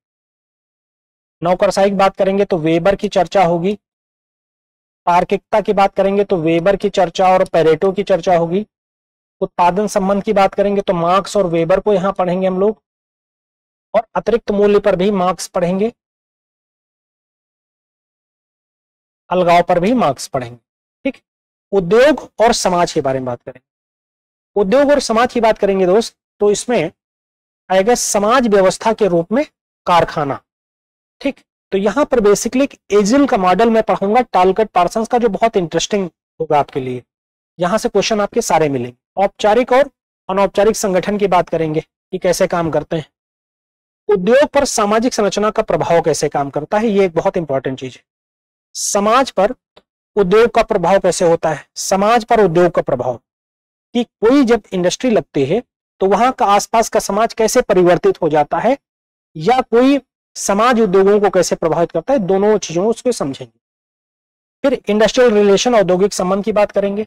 नौकरशाही की बात करेंगे तो वेबर की चर्चा होगी। तार्किकता की बात करेंगे तो वेबर की चर्चा और पेरेटो की चर्चा होगी। उत्पादन संबंध की बात करेंगे तो मार्क्स और वेबर को यहाँ पढ़ेंगे हम लोग, और अतिरिक्त मूल्य पर भी मार्क्स पढ़ेंगे, अलगाव पर भी मार्क्स पढ़ेंगे। ठीक, उद्योग और समाज के बारे में बात करेंगे। उद्योग और समाज की बात करेंगे दोस्त, तो इसमें आएगा समाज व्यवस्था के रूप में कारखाना। ठीक, तो यहां पर बेसिकली एक एजिल का मॉडल मैं पढ़ूंगा, टालकट पार्संस का, जो बहुत इंटरेस्टिंग होगा आपके लिए। यहां से क्वेश्चन आपके सारे मिलेंगे। औपचारिक और अनौपचारिक संगठन की बात करेंगे कि कैसे काम करते हैं। उद्योग पर सामाजिक संरचना का प्रभाव कैसे काम करता है, ये एक बहुत इंपॉर्टेंट चीज है। समाज पर उद्योग का प्रभाव कैसे होता है, समाज पर उद्योग का प्रभाव कि कोई जब इंडस्ट्री लगती है तो वहां का आसपास का समाज कैसे परिवर्तित हो जाता है, या कोई समाज उद्योगों को कैसे प्रभावित करता है, दोनों चीजों उसको समझेंगे। फिर इंडस्ट्रियल रिलेशन औद्योगिक संबंध की बात करेंगे।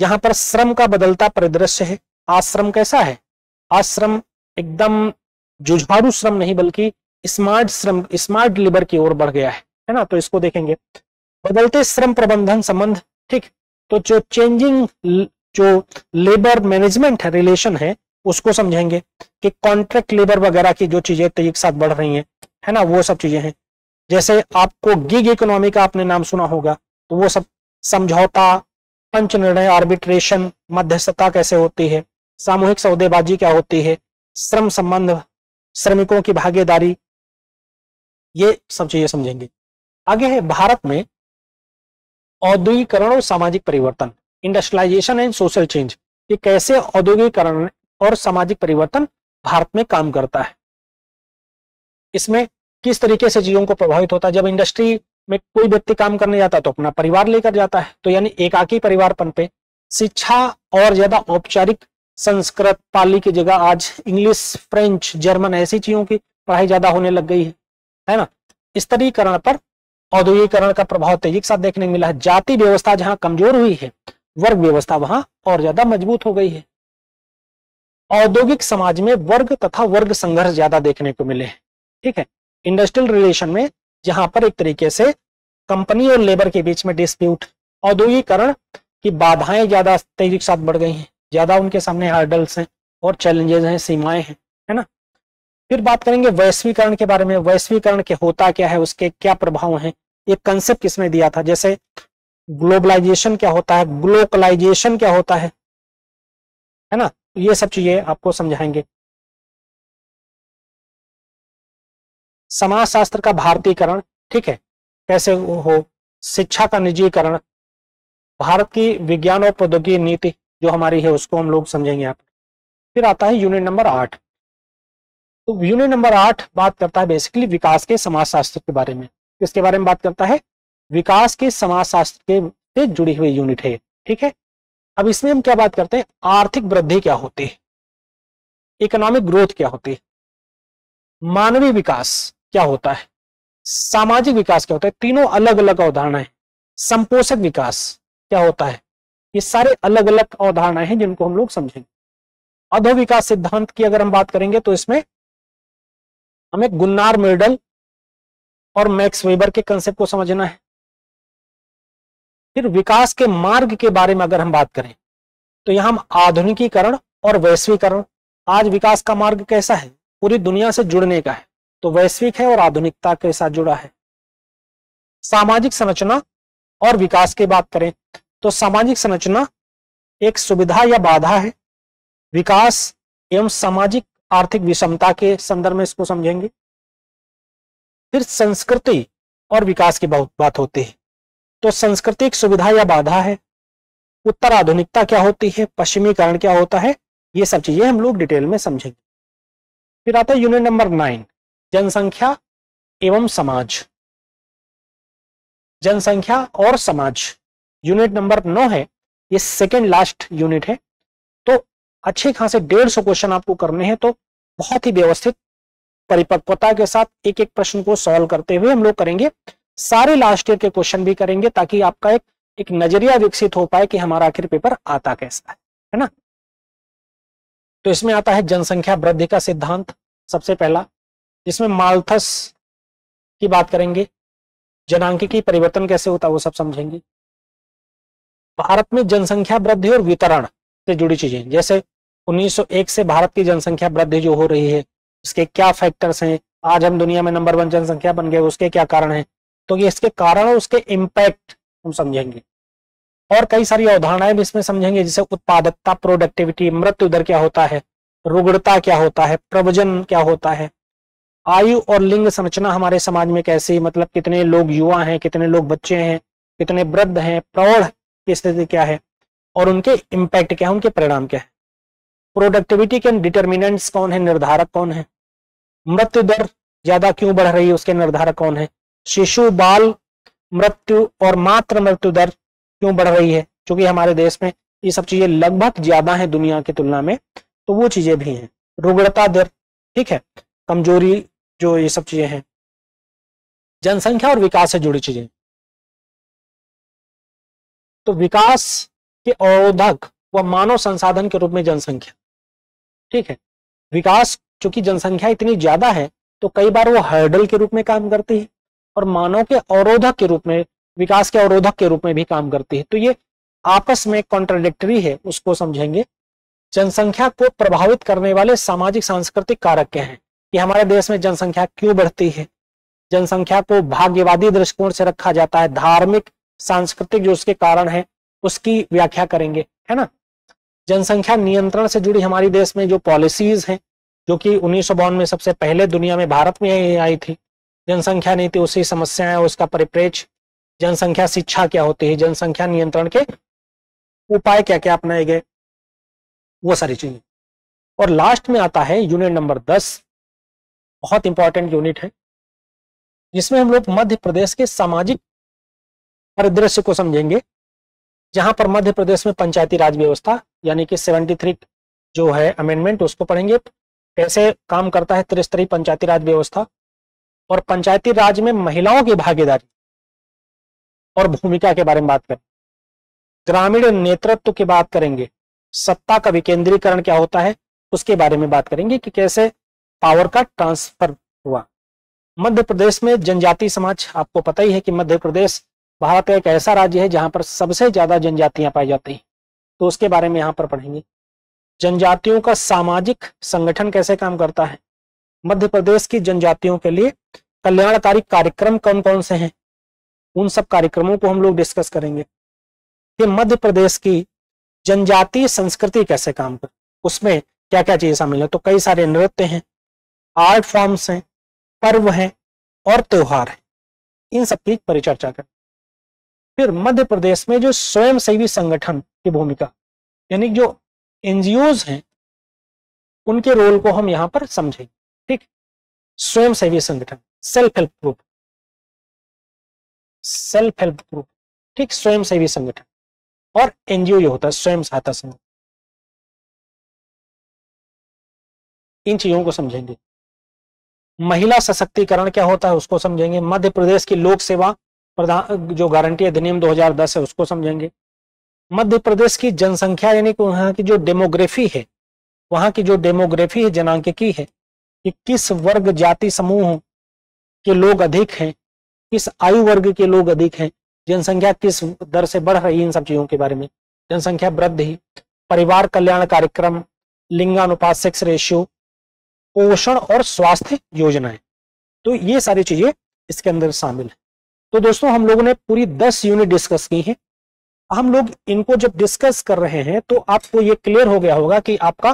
यहाँ पर श्रम का बदलता परिदृश्य है। आज श्रम कैसा है? आज श्रम एकदम जुझारू श्रम नहीं बल्कि स्मार्ट श्रम, स्मार्ट लेबर की ओर बढ़ गया है ना, तो इसको देखेंगे। बदलते श्रम प्रबंधन संबंध, ठीक, तो जो चेंजिंग जो लेबर मैनेजमेंट है, रिलेशन है, उसको समझेंगे कि कॉन्ट्रैक्ट लेबर वगैरह की जो चीजें तो एक साथ बढ़ रही हैं, है ना, वो सब चीजें हैं। जैसे आपको गिग इकोनॉमी का आपने नाम सुना होगा, तो वो सब समझौता, पंच निर्णय, आर्बिट्रेशन, मध्यस्थता कैसे होती है, सामूहिक सौदेबाजी क्या होती है, श्रम संबंध, श्रमिकों की भागीदारी, ये सब चीजें समझेंगे। आगे है भारत में औद्योगिकरण और सामाजिक परिवर्तन, इंडस्ट्रियलाइजेशन एंड सोशल चेंज, कि कैसे औद्योगिकरण और सामाजिक परिवर्तन भारत में काम करता है, इसमें किस तरीके से चीजों को प्रभावित होता है। जब इंडस्ट्री में कोई व्यक्ति काम करने जाता है तो अपना परिवार लेकर जाता है, तो यानी एकाकी परिवारपन पे शिक्षा और ज्यादा औपचारिक संस्कृत पाली की जगह आज इंग्लिश, फ्रेंच, जर्मन ऐसी चीजों की पढ़ाई ज्यादा होने लग गई है ना। स्तरीकरण पर औद्योगिकरण का प्रभाव तेजी के साथ देखने को मिला है। जाति व्यवस्था जहाँ कमजोर हुई है, वर्ग व्यवस्था वहां और ज्यादा मजबूत हो गई है। औद्योगिक समाज में वर्ग तथा वर्ग संघर्ष ज्यादा देखने को मिले हैं। ठीक है, इंडस्ट्रियल रिलेशन में जहां पर एक तरीके से कंपनी और लेबर के बीच में डिस्प्यूट, औद्योगिकरण की बाधाएं ज्यादा तेजी के साथ बढ़ गई हैं, ज्यादा उनके सामने हर्डल्स हैं और चैलेंजेस हैं, सीमाएं हैं, है ना। फिर बात करेंगे वैश्वीकरण के बारे में। वैश्वीकरण के होता क्या है, उसके क्या प्रभाव हैं, ये कंसेप्ट किसने दिया था। जैसे ग्लोबलाइजेशन क्या होता है, ग्लोकलाइजेशन क्या होता है ना, ये सब चीजें आपको समझाएंगे। समाजशास्त्र का भारतीयकरण, ठीक है, कैसे हो। शिक्षा का निजीकरण, भारत की विज्ञान और प्रौद्योगिकी नीति जो हमारी है उसको हम लोग समझेंगे आप। फिर आता है यूनिट नंबर 8। तो यूनिट नंबर 8 बात करता है बेसिकली विकास के समाजशास्त्र के बारे में। इसके बारे में बात करता है, विकास के समाजशास्त्र से जुड़ी हुई यूनिट है। ठीक है, अब इसमें हम क्या बात करते हैं, आर्थिक वृद्धि क्या होती है, इकोनॉमिक ग्रोथ क्या होती है, मानवीय विकास क्या होता है, सामाजिक विकास क्या होता है, तीनों अलग अलग अवधारणाएं। संपोषक विकास क्या होता है, ये सारे अलग अलग अवधारणाएं हैं जिनको हम लोग समझेंगे। अधोविकास सिद्धांत की अगर हम बात करेंगे तो इसमें हमें गुन्नार मेडल और मैक्स वेबर के कंसेप्ट को समझना है। फिर विकास के मार्ग के बारे में अगर हम बात करें तो यहाँ हम आधुनिकीकरण और वैश्वीकरण, आज विकास का मार्ग कैसा है, पूरी दुनिया से जुड़ने का है, तो वैश्विक है और आधुनिकता के साथ जुड़ा है। सामाजिक संरचना और विकास की बात करें तो सामाजिक संरचना एक सुविधा या बाधा है, विकास एवं सामाजिक आर्थिक विषमता के संदर्भ में इसको समझेंगे। फिर संस्कृति और विकास की बहुत बात होती है, तो संस्कृति एक सुविधा या बाधा है, उत्तर आधुनिकता क्या होती है, पश्चिमीकरण क्या होता है, ये सब चीजें हम लोग डिटेल में समझेंगे। फिर आता है यूनिट नंबर 9, जनसंख्या एवं समाज। जनसंख्या और समाज यूनिट नंबर 9 है, ये सेकेंड लास्ट यूनिट है। तो अच्छे खासे 150 क्वेश्चन आपको करने हैं, तो बहुत ही व्यवस्थित परिपक्वता के साथ एक एक प्रश्न को सॉल्व करते हुए हम लोग करेंगे। सारे लास्ट ईयर के क्वेश्चन भी करेंगे ताकि आपका एक नजरिया विकसित हो पाए कि हमारा आखिर पेपर आता कैसा है ना। तो इसमें आता है जनसंख्या वृद्धि का सिद्धांत सबसे पहला, जिसमें माल्थस की बात करेंगे, जनांकिकी परिवर्तन कैसे होता है वो सब समझेंगे। भारत में जनसंख्या वृद्धि और वितरण से जुड़ी चीजें, जैसे 1901 से भारत की जनसंख्या वृद्धि जो हो रही है इसके क्या फैक्टर्स हैं, आज हम दुनिया में नंबर 1 जनसंख्या बन गए उसके क्या कारण हैं, तो ये इसके कारण और उसके इम्पैक्ट हम समझेंगे। और कई सारी अवधारणाएं भी इसमें समझेंगे, जैसे उत्पादकता, प्रोडक्टिविटी, मृत्यु दर क्या होता है, रुग्णता क्या होता है, प्रवजन क्या होता है, आयु और लिंग संरचना हमारे समाज में कैसी, मतलब कितने लोग युवा हैं, कितने लोग बच्चे हैं, कितने वृद्ध हैं, प्रौढ़ की स्थिति क्या है और उनके इम्पैक्ट क्या है, उनके परिणाम क्या है। प्रोडक्टिविटी के डिटर्मिनेंट्स कौन है, निर्धारक कौन है। मृत्यु दर ज्यादा क्यों बढ़ रही है, उसके निर्धारक कौन है। शिशु बाल मृत्यु और मातृ मृत्यु दर क्यों बढ़ रही है, क्योंकि हमारे देश में ये सब चीजें लगभग ज्यादा है दुनिया की तुलना में, तो वो चीजें भी हैं। रुग्णता दर, ठीक है, कमजोरी, जो ये सब चीजें हैं। जनसंख्या और विकास से जुड़ी चीजें, तो विकास के अवरोधक व मानव संसाधन के रूप में जनसंख्या, ठीक है। विकास, चूंकि जनसंख्या इतनी ज्यादा है तो कई बार वो हर्डल के रूप में काम करती है और मानव के अवरोधक के रूप में, विकास के अवरोधक के रूप में भी काम करती है, तो ये आपस में कॉन्ट्राडिक्टरी है, उसको समझेंगे। जनसंख्या को प्रभावित करने वाले सामाजिक सांस्कृतिक कारक क्या हैं, कि हमारे देश में जनसंख्या क्यों बढ़ती है। जनसंख्या को भाग्यवादी दृष्टिकोण से रखा जाता है, धार्मिक सांस्कृतिक जो उसके कारण है उसकी व्याख्या करेंगे, है ना। जनसंख्या नियंत्रण से जुड़ी हमारे देश में जो पॉलिसीज हैं, जो कि 1952 में सबसे पहले दुनिया में भारत में आई थी, जनसंख्या नीति, उसी समस्याएं, उसका परिप्रेक्ष्य। जनसंख्या शिक्षा क्या होती है, जनसंख्या नियंत्रण के उपाय क्या क्या अपनाए गए, वो सारी चीजें। और लास्ट में आता है यूनिट नंबर 10, बहुत इंपॉर्टेंट यूनिट है, जिसमें हम लोग मध्य प्रदेश के सामाजिक परिदृश्य को समझेंगे, जहां पर मध्य प्रदेश में पंचायती राज व्यवस्था यानी कि 73 जो है अमेंडमेंट, उसको पढ़ेंगे, कैसे काम करता है त्रिस्तरीय पंचायती राज व्यवस्था और पंचायती राज में महिलाओं की भागीदारी और भूमिका के बारे में बात करें। ग्रामीण नेतृत्व की बात करेंगे, सत्ता का विकेंद्रीकरण क्या होता है उसके बारे में बात करेंगे कि कैसे पावर का ट्रांसफर हुआ। मध्य प्रदेश में जनजातीय समाज, आपको पता ही है कि मध्य प्रदेश भारत का एक ऐसा राज्य है जहां पर सबसे ज्यादा जनजातियां पाई जाती हैं, तो उसके बारे में यहाँ पर पढ़ेंगे। जनजातियों का सामाजिक संगठन कैसे काम करता है, मध्य प्रदेश की जनजातियों के लिए कल्याणकारी कार्यक्रम कौन कौन से हैं, उन सब कार्यक्रमों को हम लोग डिस्कस करेंगे। कि मध्य प्रदेश की जनजातीय संस्कृति कैसे काम कर, उसमें क्या क्या चीजें शामिल है, तो कई सारे नृत्य हैं, आर्ट फॉर्म्स हैं, पर्व हैं और त्योहार हैं, इन सब की परिचर्चा करें। फिर मध्य प्रदेश में जो स्वयंसेवी संगठन की भूमिका, यानी जो एनजीओज हैं, उनके रोल को हम यहाँ पर समझेंगे, ठीक। स्वयंसेवी संगठन, self help group, self help group, ठीक, स्वयंसेवी संगठन। और एनजीओ ये होता है स्वयं सहायता समूह, इन चीजों को समझेंगे। महिला सशक्तिकरण क्या होता है उसको समझेंगे। मध्य प्रदेश की लोक सेवा प्रधान जो गारंटी अधिनियम 2010 है उसको समझेंगे। मध्य प्रदेश की जनसंख्या यानी कि वहां की जो डेमोग्राफी है, जनांकिकी है कि किस वर्ग जाति समूह के लोग अधिक हैं, किस आयु वर्ग के लोग अधिक हैं, जनसंख्या किस दर से बढ़ रही है, इन सब चीजों के बारे में। जनसंख्या वृद्धि, परिवार कल्याण कार्यक्रम, लिंगानुपात, सेक्स रेशियो, पोषण और स्वास्थ्य योजनाएं, तो ये सारी चीजें इसके अंदर शामिल है। तो दोस्तों हम लोगों ने पूरी 10 यूनिट डिस्कस की है। हम लोग इनको जब डिस्कस कर रहे हैं तो आपको ये क्लियर हो गया होगा कि आपका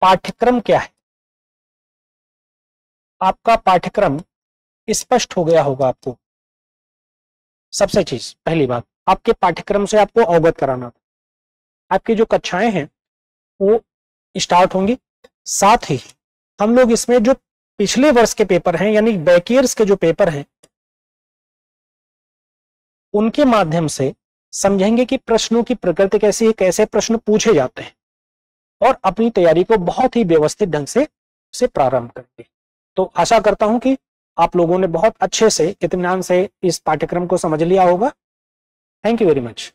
पाठ्यक्रम क्या है, आपका पाठ्यक्रम स्पष्ट हो गया होगा आपको। सबसे चीज पहली बात, आपके पाठ्यक्रम से आपको अवगत कराना, आपकी जो कक्षाएं हैं वो स्टार्ट होंगी। साथ ही हम लोग इसमें जो पिछले वर्ष के पेपर हैं यानी बैक ईयर्स के जो पेपर हैं उनके माध्यम से समझेंगे कि प्रश्नों की प्रकृति कैसी है, कैसे प्रश्न पूछे जाते हैं और अपनी तैयारी को बहुत ही व्यवस्थित ढंग से प्रारंभ करेंगे। तो आशा करता हूं कि आप लोगों ने बहुत अच्छे से इत्मीनान से इस पाठ्यक्रम को समझ लिया होगा। Thank you very much.